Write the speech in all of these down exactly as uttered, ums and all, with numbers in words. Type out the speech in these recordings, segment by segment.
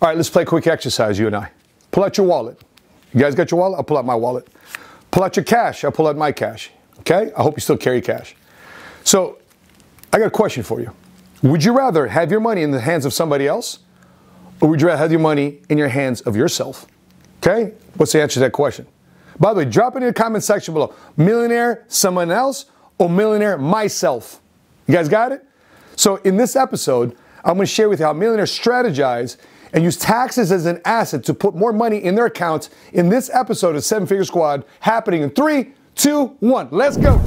All right, let's play a quick exercise, you and I. Pull out your wallet. You guys got your wallet? I'll pull out my wallet. Pull out your cash. I'll pull out my cash. Okay? I hope you still carry cash. So, I got a question for you. Would you rather have your money in the hands of somebody else, or would you rather have your money in your hands of yourself? Okay? What's the answer to that question? By the way, drop it in the comment section below. Millionaire, someone else, or millionaire, myself? You guys got it? So in this episode, I'm going to share with you how millionaires strategize and use taxes as an asset to put more money in their accounts in this episode of Seven Figure Squad, happening in three, two, one. Let's go.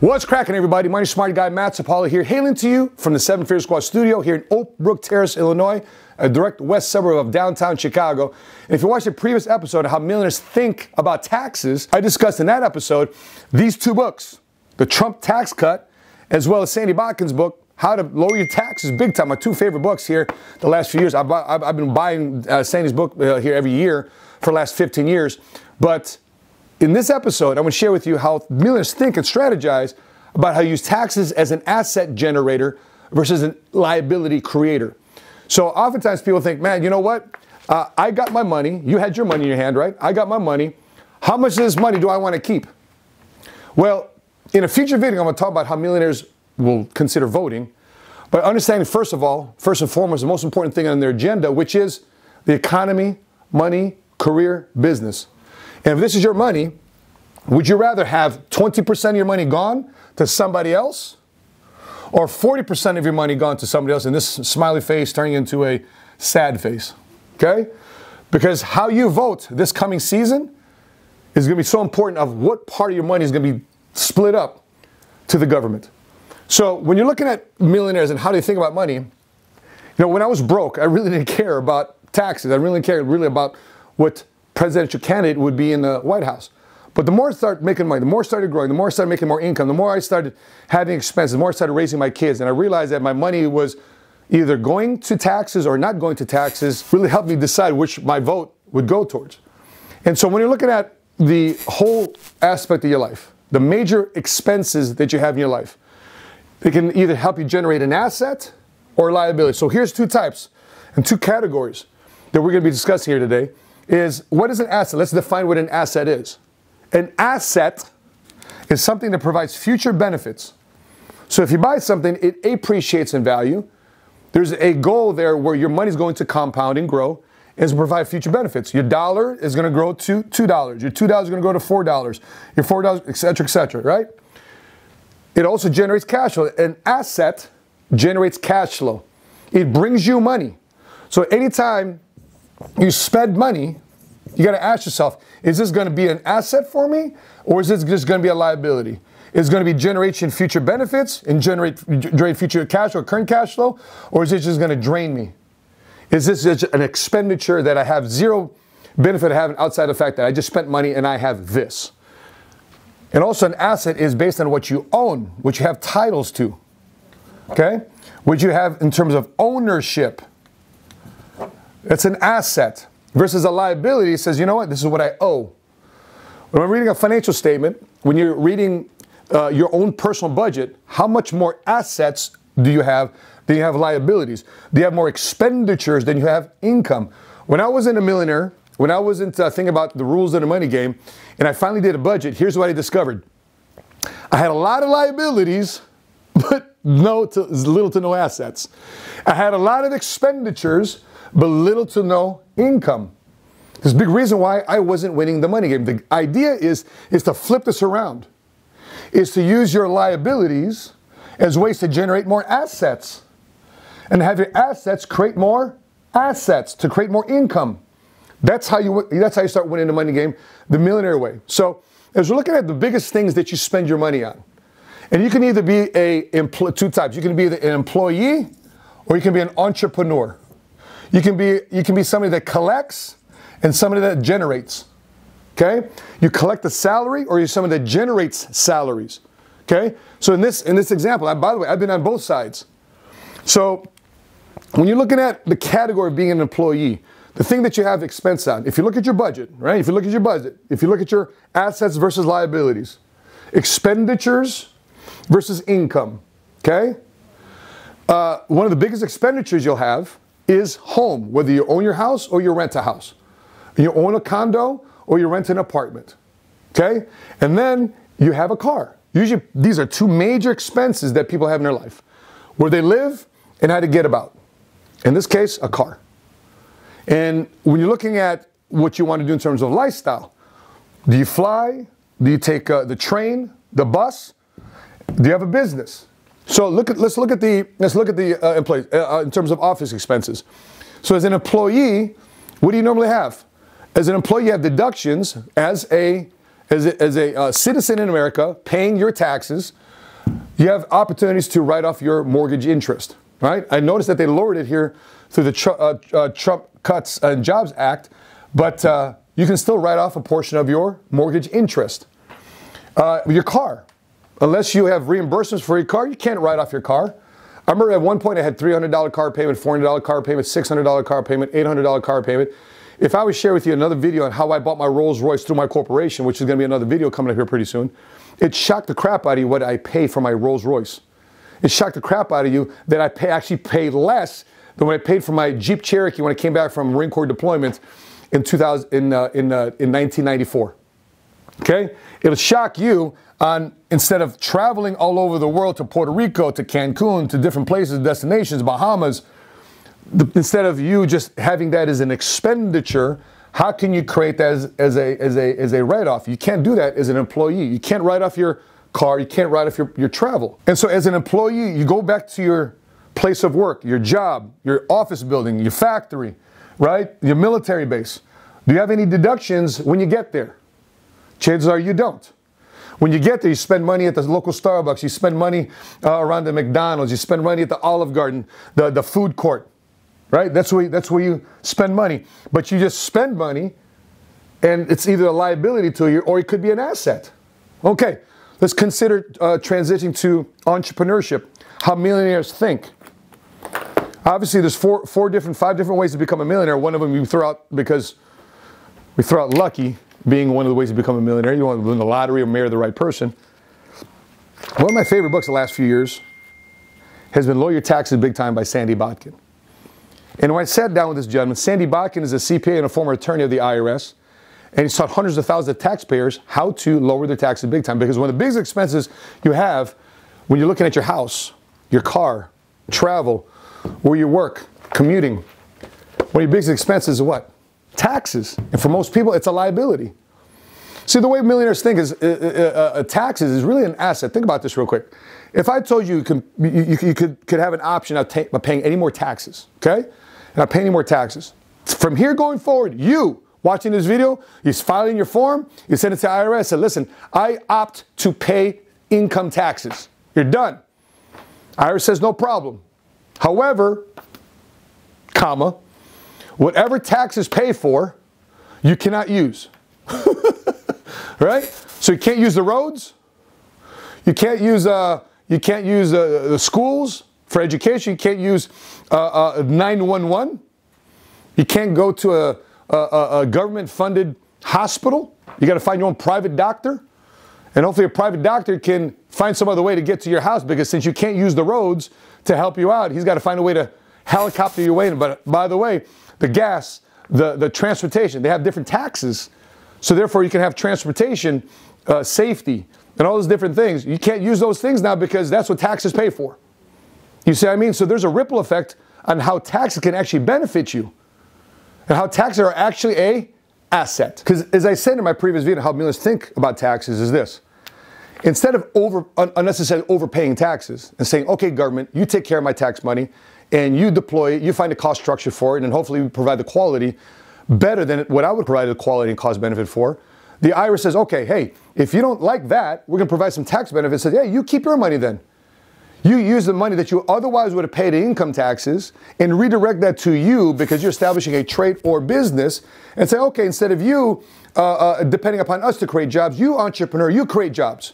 What's cracking, everybody? My smart guy, Matt Sapaula here, hailing to you from the Seven Figure Squad studio here in Oak Brook Terrace, Illinois, a direct west suburb of downtown Chicago. And if you watched the previous episode of how millionaires think about taxes, I discussed in that episode these two books, The Trump Tax Cut, as well as Sandy Botkin's book, How to Lower Your Taxes Big Time, my two favorite books here the last few years. I've, I've, I've been buying uh, Sandy's book uh, here every year for the last fifteen years, but in this episode, I'm going to share with you how millionaires think and strategize about how to use taxes as an asset generator versus a liability creator. So oftentimes people think, man, you know what? Uh, I got my money. You had your money in your hand, right? I got my money. How much of this money do I want to keep? Well, in a future video, I'm going to talk about how millionaires will consider voting, but understanding first of all, first and foremost, the most important thing on their agenda, which is the economy, money, career, business. And if this is your money, would you rather have twenty percent of your money gone to somebody else or forty percent of your money gone to somebody else, and this smiley face turning into a sad face, okay? Because how you vote this coming season is going to be so important of what part of your money is going to be split up to the government. So when you're looking at millionaires and how they think about money, you know, when I was broke, I really didn't care about taxes. I really cared really about what presidential candidate would be in the White House. But the more I started making money, the more I started growing, the more I started making more income, the more I started having expenses, the more I started raising my kids, and I realized that my money was either going to taxes or not going to taxes, really helped me decide which my vote would go towards. And so when you're looking at the whole aspect of your life, the major expenses that you have in your life, they can either help you generate an asset or liability. So here's two types and two categories that we're going to be discussing here today. Is what is an asset? Let's define what an asset is. An asset is something that provides future benefits. So if you buy something, it appreciates in value. There's a goal there where your money is going to compound and grow and to provide future benefits. Your dollar is going to grow to two dollars. Your two dollars is going to go to four dollars. Your four dollars, et cetera, et cetera, right? It also generates cash flow. An asset generates cash flow. It brings you money. So anytime you spend money, you got to ask yourself, is this going to be an asset for me, or is this just going to be a liability? Is it going to be generation future benefits and generate, generate future cash or current cash flow, or is it just going to drain me? Is this just an expenditure that I have zero benefit of having outside the fact that I just spent money and I have this? And also an asset is based on what you own, what you have titles to, okay? What you have in terms of ownership. It's an asset versus a liability. It says, you know what, this is what I owe. When I'm reading a financial statement, when you're reading uh, your own personal budget, how much more assets do you have than you have liabilities? Do you have more expenditures than you have income? When I wasn't a millionaire, when I wasn't uh, thinking about the rules of the money game, and I finally did a budget, here's what I discovered. I had a lot of liabilities, but no to, little to no assets. I had a lot of expenditures, but little to no income. There's a big reason why I wasn't winning the money game. The idea is, is to flip this around, is to use your liabilities as ways to generate more assets and have your assets create more assets to create more income. That's how you, that's how you start winning the money game, the millionaire way. So as we're looking at the biggest things that you spend your money on, and you can either be a, two types, you can be an employee or you can be an entrepreneur. You can be, you can be somebody that collects and somebody that generates, okay? You collect a salary or you're somebody that generates salaries, okay? So in this, in this example, I, by the way, I've been on both sides. So when you're looking at the category of being an employee, the thing that you have expense on, if you look at your budget, right? If you look at your budget, if you look at your assets versus liabilities, expenditures versus income, okay? Uh, one of the biggest expenditures you'll have is home, whether you own your house or you rent a house. You own a condo or you rent an apartment, okay? And then you have a car. Usually these are two major expenses that people have in their life, where they live and how to get about. In this case, a car. And when you're looking at what you want to do in terms of lifestyle, do you fly? Do you take uh, the train, the bus? Do you have a business? So look at, let's look at the, let's look at the uh, employees, uh, in terms of office expenses. So as an employee, what do you normally have? As an employee, you have deductions as a, as a, as a uh, citizen in America paying your taxes. You have opportunities to write off your mortgage interest, right? I noticed that they lowered it here through the tr uh, uh, Trump Cuts and Jobs Act, but uh, you can still write off a portion of your mortgage interest. Uh, your car, unless you have reimbursements for your car, you can't write off your car. I remember at one point I had three hundred dollar car payment, four hundred dollar car payment, six hundred dollar car payment, eight hundred dollar car payment. If I would share with you another video on how I bought my Rolls Royce through my corporation, which is going to be another video coming up here pretty soon, it shocked the crap out of you what I pay for my Rolls Royce. It shocked the crap out of you that I pay, actually paid less than when I paid for my Jeep Cherokee when I came back from Marine Corps deployment in two thousand in uh, in uh, in nineteen ninety-four. Okay, it'll shock you on instead of traveling all over the world to Puerto Rico, to Cancun, to different places, destinations, Bahamas. The, instead of you just having that as an expenditure, how can you create that as, as a as a as a write-off? You can't do that as an employee. You can't write off your car, you can't write off your, your travel. And so as an employee, you go back to your place of work, your job, your office building, your factory, right? Your military base. Do you have any deductions when you get there? Chances are you don't. When you get there, you spend money at the local Starbucks, you spend money uh, around the McDonald's, you spend money at the Olive Garden, the, the food court, right? That's where, that's where you spend money. But you just spend money and it's either a liability to you or it could be an asset. Okay. Let's consider uh, transitioning to entrepreneurship, how millionaires think. Obviously, there's four, four different, five different ways to become a millionaire. One of them you throw out because we throw out lucky being one of the ways to become a millionaire. You want to win the lottery or marry the right person. One of my favorite books the last few years has been Lower Your Taxes Big Time by Sandy Botkin. And when I sat down with this gentleman, Sandy Botkin is a C P A and a former attorney of the I R S. And he's taught hundreds of thousands of taxpayers how to lower their taxes big time. Because one of the biggest expenses you have when you're looking at your house, your car, travel, where you work, commuting, one of your biggest expenses is what? Taxes. And for most people, it's a liability. See, the way millionaires think is uh, uh, uh, taxes is really an asset. Think about this real quick. If I told you you, can, you, you could, could have an option of paying any more taxes, okay? And not pay any more taxes. From here going forward, you... watching this video, you're filing your form, you send it to the I R S, say, listen, I opt to pay income taxes. You're done. I R S says, no problem. However, comma, whatever taxes pay for, you cannot use. Right? So you can't use the roads. You can't use, uh, you can't use uh, the schools for education. You can't use uh, uh, nine one one. You can't go to a... A, a government-funded hospital. You got to find your own private doctor, and hopefully a private doctor can find some other way to get to your house, because since you can't use the roads to help you out, he's got to find a way to helicopter your way in. But by the way, the gas, the, the transportation, they have different taxes. So therefore, you can have transportation, uh, safety, and all those different things. You can't use those things now because that's what taxes pay for. You see what I mean? So there's a ripple effect on how taxes can actually benefit you. And how taxes are actually a asset. Because as I said in my previous video, how millionaires think about taxes is this. Instead of over, un unnecessarily overpaying taxes and saying, okay, government, you take care of my tax money and you deploy it, you find a cost structure for it, and hopefully we provide the quality better than what I would provide the quality and cost benefit for. The I R S says, okay, hey, if you don't like that, we're going to provide some tax benefits. Says, yeah, you keep your money then. You use the money that you otherwise would have paid in income taxes and redirect that to you because you're establishing a trade or business, and say, okay, instead of you uh, uh, depending upon us to create jobs, you entrepreneur, you create jobs.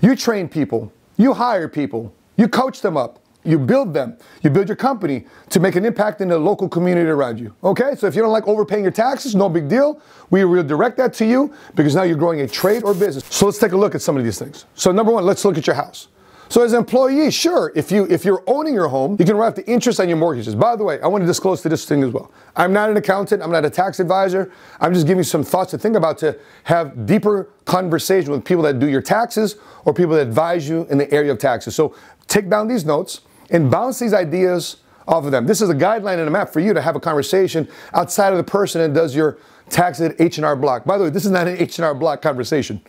You train people. You hire people. You coach them up. You build them. You build your company to make an impact in the local community around you. Okay? So if you don't like overpaying your taxes, no big deal. We will direct that to you because now you're growing a trade or business. So let's take a look at some of these things. So number one, let's look at your house. So as an employee, sure, if, you, if you're owning your home, you can write off the interest on your mortgages. By the way, I want to disclose to this thing as well. I'm not an accountant. I'm not a tax advisor. I'm just giving you some thoughts to think about to have deeper conversation with people that do your taxes or people that advise you in the area of taxes. So take down these notes and bounce these ideas off of them. This is a guideline and a map for you to have a conversation outside of the person that does your taxes at H and R Block. By the way, this is not an H and R Block conversation.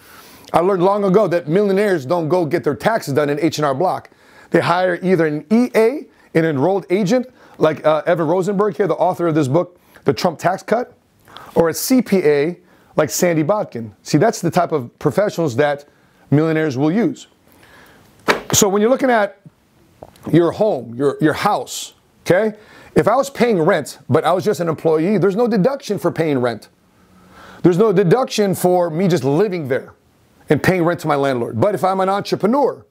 I learned long ago that millionaires don't go get their taxes done in H and R Block. They hire either an E A, an enrolled agent, like uh, Eva Rosenberg here, the author of this book, The Trump Tax Cut, or a C P A like Sandy Botkin. See, that's the type of professionals that millionaires will use. So when you're looking at your home, your, your house, okay? If I was paying rent, but I was just an employee, there's no deduction for paying rent. There's no deduction for me just living there and paying rent to my landlord. But if I'm an entrepreneur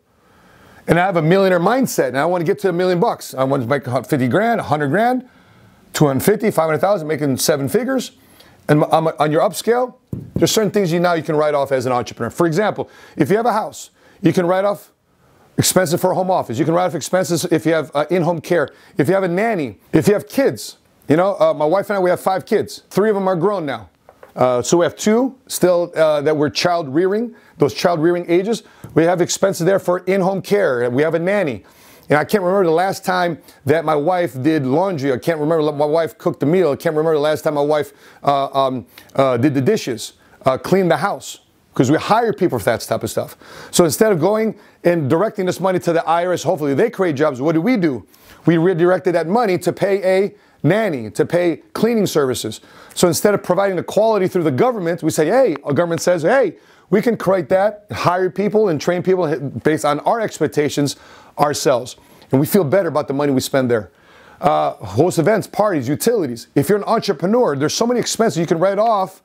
and I have a millionaire mindset and I want to get to a million bucks, I want to make fifty grand, one hundred grand, two hundred fifty, five hundred thousand, making seven figures, and I'm on your upscale, there's certain things you now you can write off as an entrepreneur. For example, if you have a house, you can write off expenses for a home office. You can write off expenses if you have uh, in-home care, if you have a nanny, if you have kids. You know, uh, my wife and I, we have five kids. Three of them are grown now. Uh, so we have two still uh, that we're child rearing, those child rearing ages. We have expenses there for in-home care. We have a nanny. And I can't remember the last time that my wife did laundry. I can't remember my wife cooked a meal. I can't remember the last time my wife uh, um, uh, did the dishes, uh, cleaned the house. Because we hire people for that type of stuff. So instead of going and directing this money to the I R S, hopefully they create jobs, what do we do? We redirected that money to pay a nanny, to pay cleaning services. So instead of providing the quality through the government, we say, hey, our government says, hey, we can create that, hire people and train people based on our expectations ourselves. And we feel better about the money we spend there. Uh, host events, parties, utilities. If you're an entrepreneur, there's so many expenses you can write off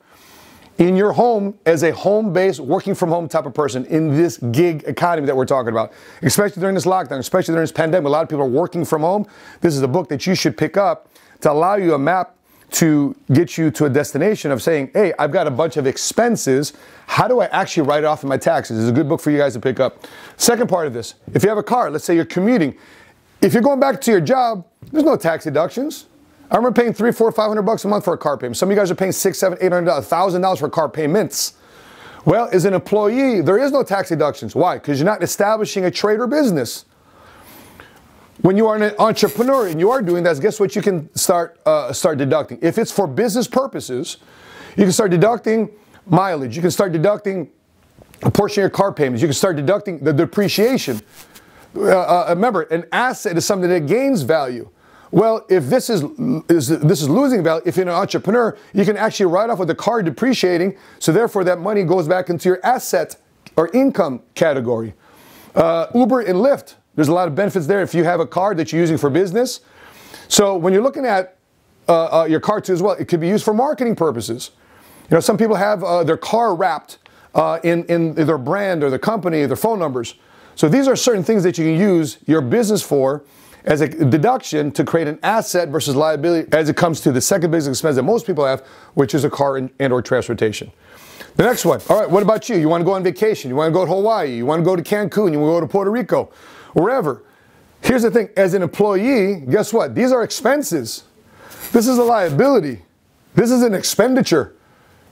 in your home as a home-based, working from home type of person in this gig economy that we're talking about, especially during this lockdown, especially during this pandemic. A lot of people are working from home. This is a book that you should pick up to allow you a map to get you to a destination of saying, hey, I've got a bunch of expenses. How do I actually write it off in my taxes? It's a good book for you guys to pick up. Second part of this, if you have a car, let's say you're commuting. If you're going back to your job, there's no tax deductions. I remember paying three, four, five hundred bucks a month for a car payment. Some of you guys are paying six, seven, eight hundred, a thousand dollars for car payments. Well, as an employee, there is no tax deductions. Why? Because you're not establishing a trade or business. When you are an entrepreneur and you are doing that, guess what? You can start uh, start deducting. If it's for business purposes, you can start deducting mileage. You can start deducting a portion of your car payments. You can start deducting the depreciation. Uh, uh, remember, an asset is something that gains value. Well, if this is, is this is losing value, if you're an entrepreneur, you can actually write off with the car depreciating, so therefore that money goes back into your asset or income category. Uh, Uber and Lyft, there's a lot of benefits there if you have a car that you're using for business. So when you're looking at uh, uh, your car too as well, it could be used for marketing purposes. You know, some people have uh, their car wrapped uh, in, in their brand or their company, their phone numbers. So these are certain things that you can use your business for as a deduction to create an asset versus liability as it comes to the second biggest expense that most people have, which is a car and, and or transportation. The next one, all right, what about you? You wanna go on vacation, you wanna go to Hawaii, you wanna go to Cancun, you wanna go to Puerto Rico, wherever. Here's the thing, as an employee, guess what? These are expenses. This is a liability. This is an expenditure.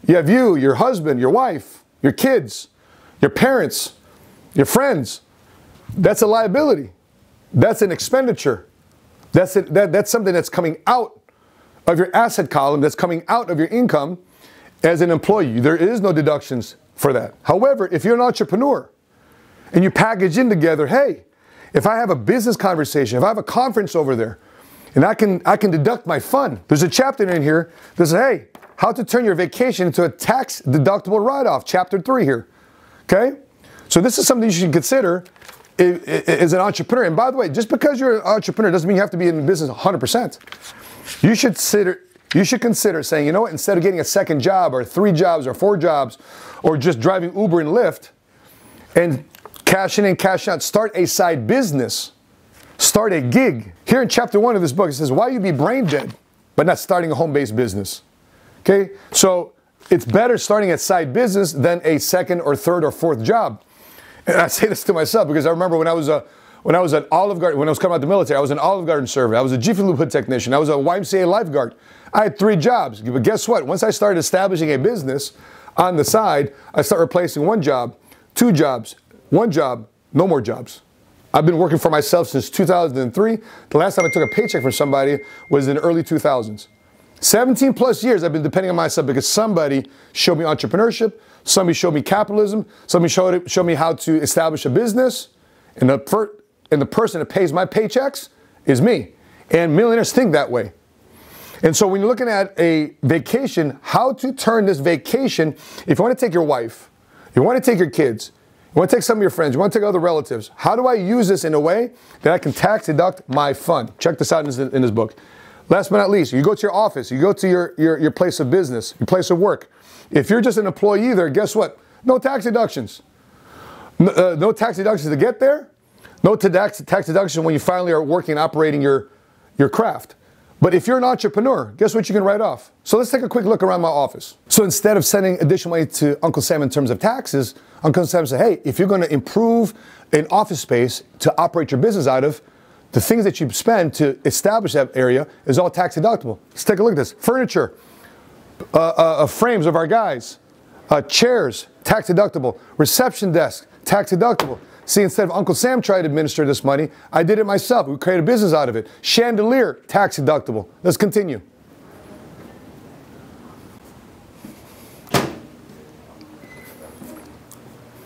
You have you, your husband, your wife, your kids, your parents, your friends. That's a liability. That's an expenditure. That's, a, that, that's something that's coming out of your asset column, that's coming out of your income as an employee. There is no deductions for that. However, if you're an entrepreneur and you package in together, hey, if I have a business conversation, if I have a conference over there, and I can, I can deduct my fun. There's a chapter in here that says, hey, how to turn your vacation into a tax deductible write-off, chapter three here, okay? So this is something you should consider as an entrepreneur. And by the way, just because you're an entrepreneur doesn't mean you have to be in business one hundred percent. You should consider, you should consider saying, you know what, instead of getting a second job or three jobs or four jobs or just driving Uber and Lyft and cashing in, cashing out, start a side business start a gig. Here in chapter one of this book, it says, why you be brain dead, but not starting a home-based business. Okay, so it's better starting a side business than a second or third or fourth job. And I say this to myself because I remember when I was a When I was at Olive Garden, when I was coming out of the military, I was an Olive Garden server. I was a Jiffy Lube hood technician. I was a Y M C A lifeguard. I had three jobs. But guess what? Once I started establishing a business on the side, I started replacing one job, two jobs, one job, no more jobs. I've been working for myself since two thousand three. The last time I took a paycheck from somebody was in the early two thousands. seventeen plus years I've been depending on myself because somebody showed me entrepreneurship, somebody showed me capitalism, somebody showed, showed me how to establish a business, and the first, and the person that pays my paychecks is me. And millionaires think that way. And so when you're looking at a vacation, how to turn this vacation, if you want to take your wife, you want to take your kids, you want to take some of your friends, you want to take other relatives, how do I use this in a way that I can tax deduct my fun? Check this out in this, in this book. Last but not least, you go to your office, you go to your, your, your place of business, your place of work. If you're just an employee there, guess what? No tax deductions. No, uh, no tax deductions to get there. No tax deduction when you finally are working and operating your, your craft. But if you're an entrepreneur, guess what you can write off? So let's take a quick look around my office. So instead of sending additional money to Uncle Sam in terms of taxes, Uncle Sam said, hey, if you're going to improve an office space to operate your business out of, the things that you spend to establish that area is all tax deductible. Let's take a look at this. Furniture, uh, uh, frames of our guys, uh, chairs, tax deductible, reception desk, tax deductible. See, instead of Uncle Sam trying to administer this money, I did it myself. We created a business out of it. Chandelier, tax deductible. Let's continue.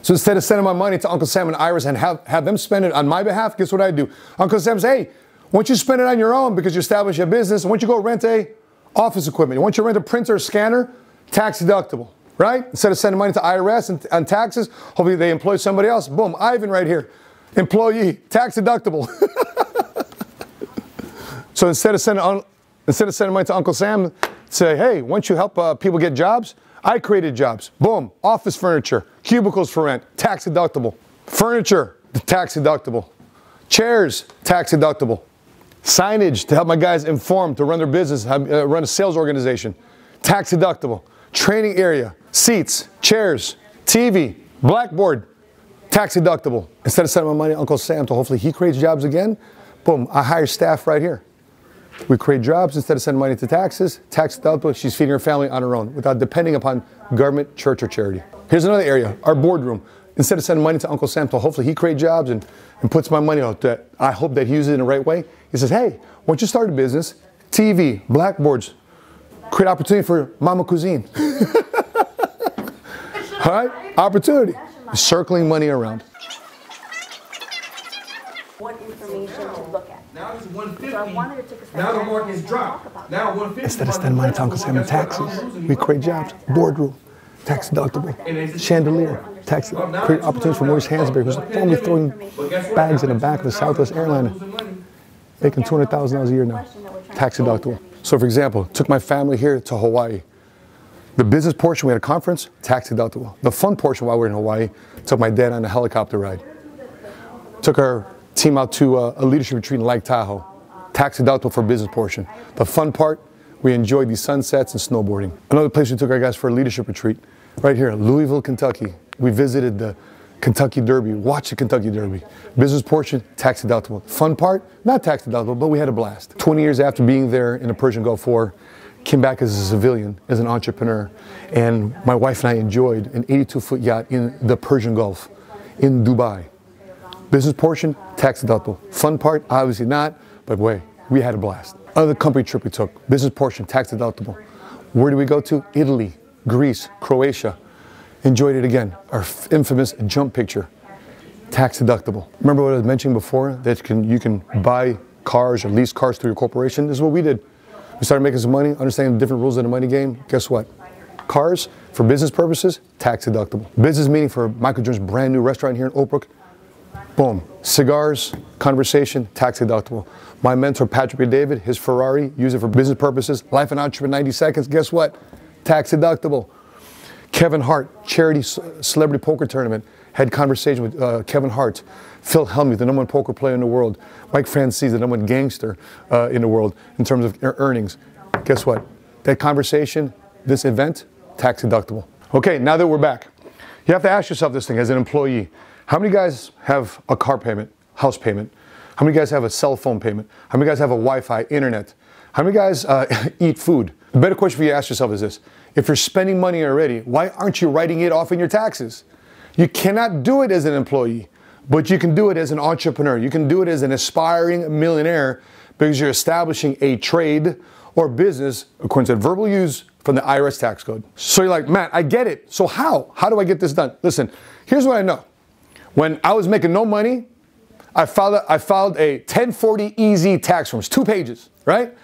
So instead of sending my money to Uncle Sam and Iris and have, have them spend it on my behalf, guess what I do? Uncle Sam says, hey, why don't you spend it on your own because you established a business? Why don't you go rent a office equipment? Why don't you rent a printer or scanner? Tax deductible. Right? Instead of sending money to I R S and on taxes, hopefully they employ somebody else. Boom, Ivan right here. Employee, tax deductible. So instead of sending un, instead of sending money to Uncle Sam, say, hey, why don't you help uh, people get jobs? I created jobs. Boom, office furniture, cubicles for rent, tax deductible. Furniture, tax deductible. Chairs, tax deductible. Signage to help my guys inform, to run their business, uh, run a sales organization, tax deductible. Training area, seats, chairs, T V, blackboard, tax deductible. Instead of sending my money to Uncle Sam to hopefully he creates jobs again, boom, I hire staff right here. We create jobs instead of sending money to taxes, tax deductible, she's feeding her family on her own without depending upon government, church, or charity. Here's another area, our boardroom. Instead of sending money to Uncle Sam to hopefully he creates jobs and, and puts my money out that I hope that he uses it in the right way, he says, hey, why don't you start a business, T V, blackboards, create opportunity for Mama Cuisine. All right, opportunity. Circling money around. What information to look at. Now it's one fifty. So I wanted to take a second. Now the market is dropped. Now one fifty. Instead of spending money to Uncle Sam in taxes, we create jobs, boardroom, tax deductible, chandelier, tax deductible, create opportunities for Maurice Hansberry, who's formerly throwing bags in the back of the Southwest Airlines, making two hundred thousand dollars a year now, tax deductible. So for example, took my family here to Hawaii. The business portion, we had a conference, tax deductible. The fun portion while we were in Hawaii, took my dad on a helicopter ride. Took our team out to a, a leadership retreat in Lake Tahoe. Tax deductible for business portion. The fun part, we enjoyed the sunsets and snowboarding. Another place we took our guys for a leadership retreat, right here in Louisville, Kentucky. We visited the Kentucky Derby, watch the Kentucky Derby. Business portion, tax deductible. Fun part, not tax deductible, but we had a blast. twenty years after being there in the Persian Gulf War, came back as a civilian, as an entrepreneur, and my wife and I enjoyed an eighty-two foot yacht in the Persian Gulf, in Dubai. Business portion, tax deductible. Fun part, obviously not, but wait, we had a blast. Other company trip we took, business portion, tax deductible. Where do we go to? Italy, Greece, Croatia. Enjoyed it again, our infamous jump picture, tax deductible. Remember what I was mentioning before, that you can, you can buy cars or lease cars through your corporation? This is what we did. We started making some money, understanding the different rules of the money game. Guess what? Cars, for business purposes, tax deductible. Business meeting for Michael Jones' brand new restaurant here in Oak Brook, boom. Cigars, conversation, tax deductible. My mentor, Patrick David, his Ferrari, use it for business purposes. Life and Entrepreneur in ninety seconds, guess what? Tax deductible. Kevin Hart, charity celebrity poker tournament, had conversations with uh, Kevin Hart, Phil Hellmuth, the number one poker player in the world, Mike Francis, the number one gangster uh, in the world in terms of earnings. Guess what? That conversation, this event, tax deductible. Okay, now that we're back, you have to ask yourself this thing as an employee. How many guys have a car payment, house payment? How many guys have a cell phone payment? How many guys have a Wi-Fi, internet? How many guys uh, eat food? The better question for you to ask yourself is this. If you're spending money already, why aren't you writing it off in your taxes? You cannot do it as an employee, but you can do it as an entrepreneur. You can do it as an aspiring millionaire because you're establishing a trade or business according to verbal use from the I R S tax code. So you're like, Matt, I get it. So how? How do I get this done? Listen, here's what I know. When I was making no money, I filed a, I filed a ten forty E Z tax form. It's two pages, right?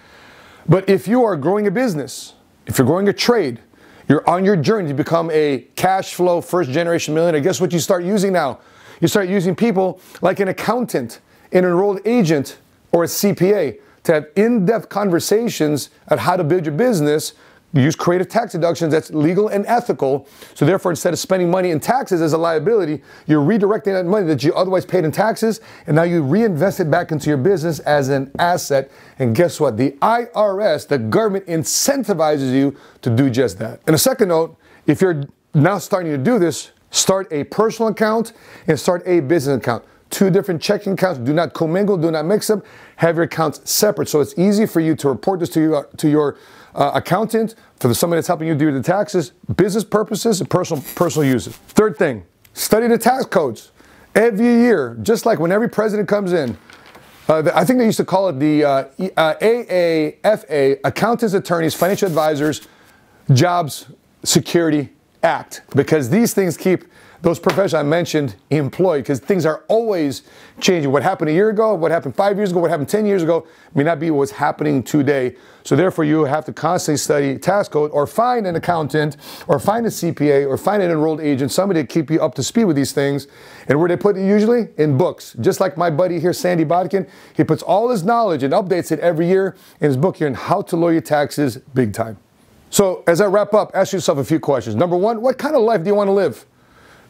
But if you are growing a business, if you're growing a trade, you're on your journey to become a cash flow first generation millionaire, guess what you start using now? You start using people like an accountant, an enrolled agent, or a C P A to have in-depth conversations on how to build your business. You use creative tax deductions that's legal and ethical. So therefore, instead of spending money in taxes as a liability, you're redirecting that money that you otherwise paid in taxes, and now you reinvest it back into your business as an asset. And guess what? The I R S, the government, incentivizes you to do just that. And a second note, if you're now starting to do this, start a personal account and start a business account. Two different checking accounts. Do not commingle, do not mix them. Have your accounts separate. So it's easy for you to report this to your, to your uh, accountant, for the, somebody that's helping you do the taxes, business purposes, and personal, personal uses. Third thing, study the tax codes. Every year, just like when every president comes in, uh, the, I think they used to call it the uh, uh, A A F A, Accountants, Attorneys, Financial Advisors, Jobs Security Act, because these things keep those professions I mentioned employed, because things are always changing. What happened a year ago, what happened five years ago, what happened ten years ago may not be what's happening today. So therefore, you have to constantly study tax code or find an accountant or find a C P A or find an enrolled agent, somebody to keep you up to speed with these things. And where they put it usually? In books. Just like my buddy here, Sandy Botkin, he puts all his knowledge and updates it every year in his book here on How to Lower Your Taxes Big Time. So as I wrap up, ask yourself a few questions. Number one, what kind of life do you want to live?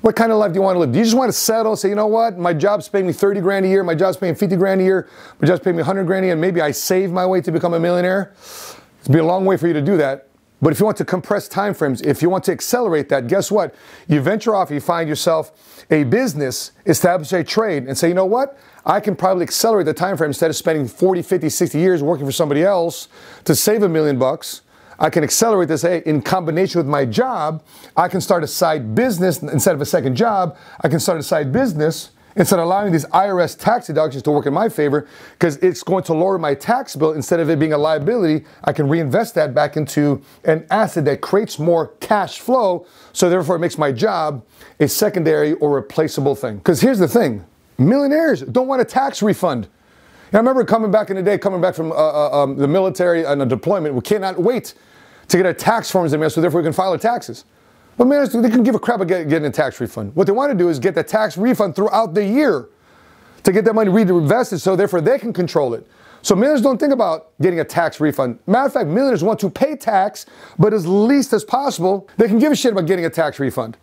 What kind of life do you want to live? Do you just want to settle, say, you know what, my job's paying me thirty grand a year, my job's paying fifty grand a year, my job's paying me one hundred grand a year, and maybe I save my way to become a millionaire? It's been a long way for you to do that. But if you want to compress timeframes, if you want to accelerate that, guess what? You venture off, you find yourself a business, establish a trade, and say, you know what? I can probably accelerate the timeframe instead of spending forty, fifty, sixty years working for somebody else to save a million bucks. I can accelerate this, hey, in combination with my job, I can start a side business instead of a second job. I can start a side business instead of allowing these I R S tax deductions to work in my favor, because it's going to lower my tax bill. Instead of it being a liability, I can reinvest that back into an asset that creates more cash flow. So therefore it makes my job a secondary or replaceable thing. Because here's the thing, millionaires don't want a tax refund. And I remember coming back in the day, coming back from uh, uh, um, the military and a deployment, we cannot wait to get our tax forms in mail, so therefore we can file our taxes. But man, they can give a crap about getting a tax refund. What they want to do is get the tax refund throughout the year to get that money reinvested, so therefore they can control it. So millionaires don't think about getting a tax refund. Matter of fact, millionaires want to pay tax, but as least as possible, they can give a shit about getting a tax refund.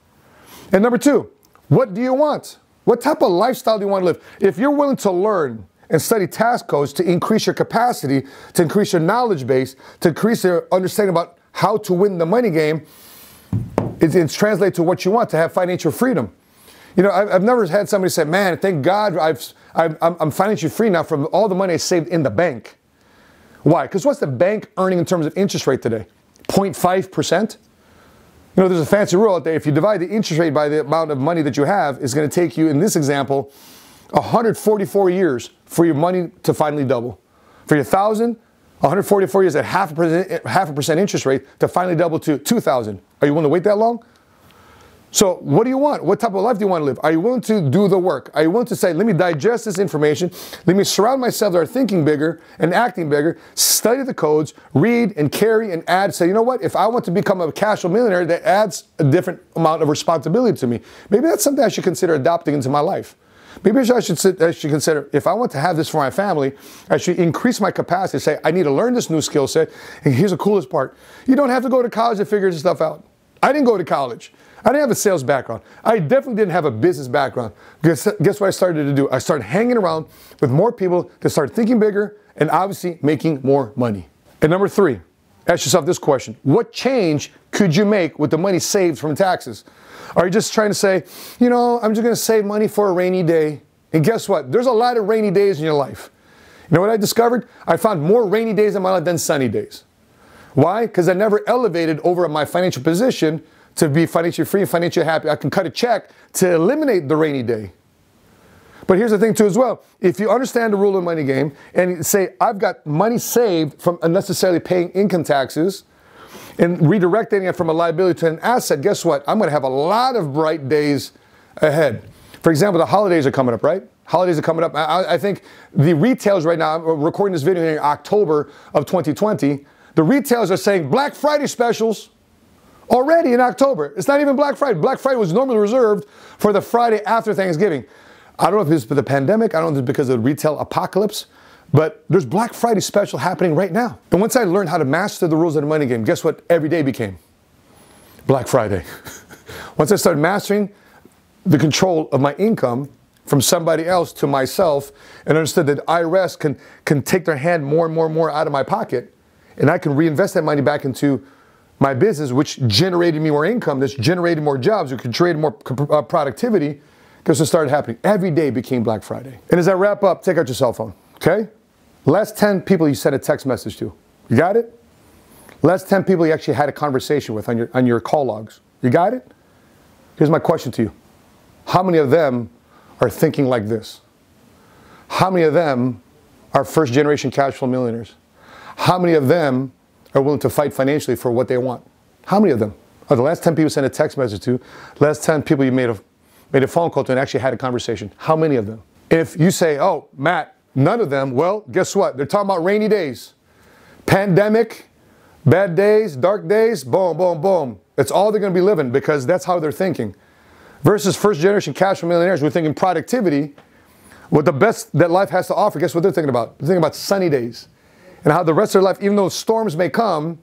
And number two, what do you want? What type of lifestyle do you want to live? If you're willing to learn and study tax codes to increase your capacity, to increase your knowledge base, to increase your understanding about how to win the money game, it, it's translated to what you want, to have financial freedom. You know, I've, I've never had somebody say, man, thank God I've, I've, I'm financially free now from all the money I saved in the bank. Why? Because what's the bank earning in terms of interest rate today? zero point five percent? You know, there's a fancy rule out there. If you divide the interest rate by the amount of money that you have, it's going to take you, in this example, one hundred forty-four years for your money to finally double. For your thousand, one hundred forty-four years at half a percent, half a percent interest rate to finally double to two thousand. Are you willing to wait that long? So what do you want? What type of life do you want to live? Are you willing to do the work? Are you willing to say, let me digest this information, let me surround myself that are thinking bigger and acting bigger, study the codes, read and carry and add, say, you know what, if I want to become a cash flow millionaire, that adds a different amount of responsibility to me. Maybe that's something I should consider adopting into my life. Maybe I should, sit, I should consider, if I want to have this for my family, I should increase my capacity, say, I need to learn this new skill set. And here's the coolest part. You don't have to go to college to figure this stuff out. I didn't go to college. I didn't have a sales background. I definitely didn't have a business background. Guess, guess what I started to do? I started hanging around with more people that started thinking bigger and obviously making more money. And number three, ask yourself this question. What change could you make with the money saved from taxes? Are you just trying to say, you know, I'm just going to save money for a rainy day? And guess what? There's a lot of rainy days in your life. You know what I discovered? I found more rainy days in my life than sunny days. Why? Because I never elevated over my financial position to be financially free and financially happy. I can cut a check to eliminate the rainy day. But here's the thing too as well. If you understand the rule of money game and say, I've got money saved from unnecessarily paying income taxes and redirecting it from a liability to an asset, guess what? I'm going to have a lot of bright days ahead. For example, the holidays are coming up, right? Holidays are coming up. I, I think the retailers right now, we're recording this video in October of twenty twenty, the retailers are saying Black Friday specials already in October. It's not even Black Friday. Black Friday was normally reserved for the Friday after Thanksgiving. I don't know if it's for the pandemic, I don't know if it's because of the retail apocalypse, but there's Black Friday special happening right now. And once I learned how to master the rules of the money game, guess what every day became? Black Friday. Once I started mastering the control of my income from somebody else to myself and understood that I R S can, can take their hand more and more and more out of my pocket, and I can reinvest that money back into my business, which generated me more income, that's generated more jobs, which created more uh, productivity, because it started happening. Every day became Black Friday. And as I wrap up, take out your cell phone, okay? Last ten people you sent a text message to. You got it? Last ten people you actually had a conversation with on your, on your call logs. You got it? Here's my question to you. How many of them are thinking like this? How many of them are first generation cash flow millionaires? How many of them are willing to fight financially for what they want? How many of them? Are the last ten people you sent a text message to, last ten people you made a made a phone call to and actually had a conversation? How many of them? If you say, oh, Matt, none of them, well, guess what? They're talking about rainy days, pandemic, bad days, dark days, boom, boom, boom. That's all they're gonna be living because that's how they're thinking. Versus first generation cash flow millionaires who are thinking productivity, what the best that life has to offer, guess what they're thinking about? They're thinking about sunny days and how the rest of their life, even though storms may come,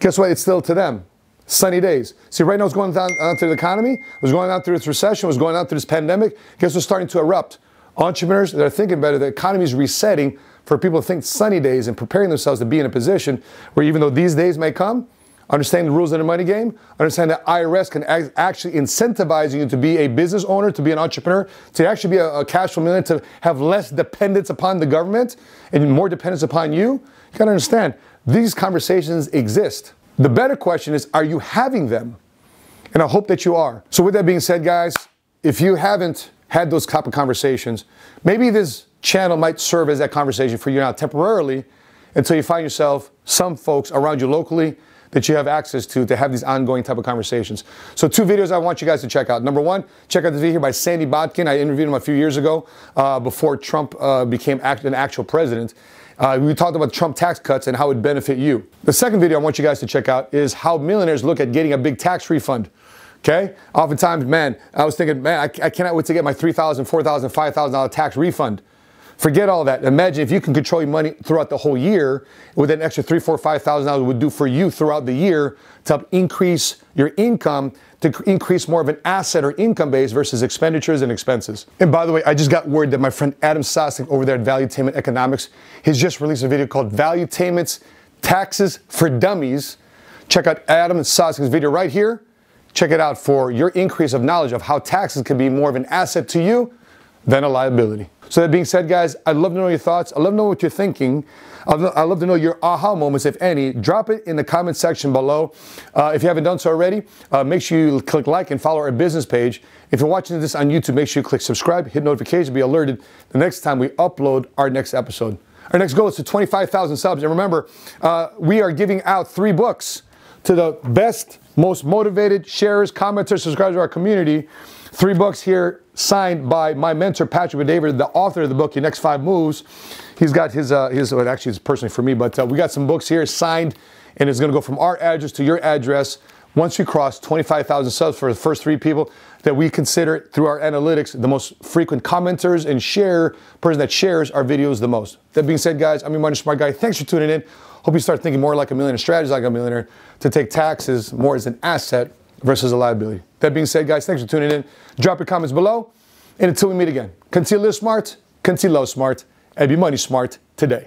guess what, it's still to them. Sunny days. See, right now it's going down, down through the economy, it's going down through this recession, it's going down through this pandemic. Guess what's starting to erupt? Entrepreneurs that are thinking better, the economy is resetting for people to think sunny days and preparing themselves to be in a position where even though these days may come, understand the rules of the money game, understand that I R S can actually incentivize you to be a business owner, to be an entrepreneur, to actually be a, a cash flow millionaire, to have less dependence upon the government and more dependence upon you. You gotta understand, these conversations exist. The better question is, are you having them? And I hope that you are. So with that being said, guys, if you haven't had those type of conversations, maybe this channel might serve as that conversation for you now temporarily until you find yourself some folks around you locally that you have access to to have these ongoing type of conversations. So two videos I want you guys to check out. Number one, check out this video here by Sandy Botkin. I interviewed him a few years ago uh, before Trump uh, became act an actual president. Uh, we talked about the Trump tax cuts and how it benefit you. The second video I want you guys to check out is how millionaires look at getting a big tax refund, okay? Oftentimes, man, I was thinking, man, I, I cannot wait to get my three thousand dollars, four thousand dollars, five thousand dollars tax refund. Forget all that. Imagine if you can control your money throughout the whole year, with an extra three, four, five thousand dollars would do for you throughout the year to help increase your income, to increase more of an asset or income base versus expenditures and expenses. And by the way, I just got word that my friend Adam Sosink over there at Valuetainment Economics, he's just released a video called Valuetainment's Taxes for Dummies. Check out Adam Sosink's video right here. Check it out for your increase of knowledge of how taxes can be more of an asset to you than a liability. So that being said, guys, I'd love to know your thoughts. I'd love to know what you're thinking. I'd love to know your aha moments, if any. Drop it in the comment section below. Uh, if you haven't done so already, uh, make sure you click like and follow our business page. If you're watching this on YouTube, make sure you click subscribe, hit notifications, be alerted the next time we upload our next episode. Our next goal is to twenty-five thousand subs. And remember, uh, we are giving out three books to the best, most motivated sharers, commenters, subscribers of our community. Three books here signed by my mentor, Patrick McDavid, the author of the book, Your Next Five Moves. He's got his, uh, his well, actually it's personally for me, but uh, we got some books here signed, and it's gonna go from our address to your address. Once we cross twenty-five thousand subs for the first three people that we consider through our analytics, the most frequent commenters and share, person that shares our videos the most. That being said, guys, I'm your Money Smart Guy. Thanks for tuning in. Hope you start thinking more like a millionaire, strategies like a millionaire, to take taxes more as an asset versus a liability. That being said, guys, thanks for tuning in. Drop your comments below, and until we meet again, continue to live smart, continue to love smart, and be money smart today.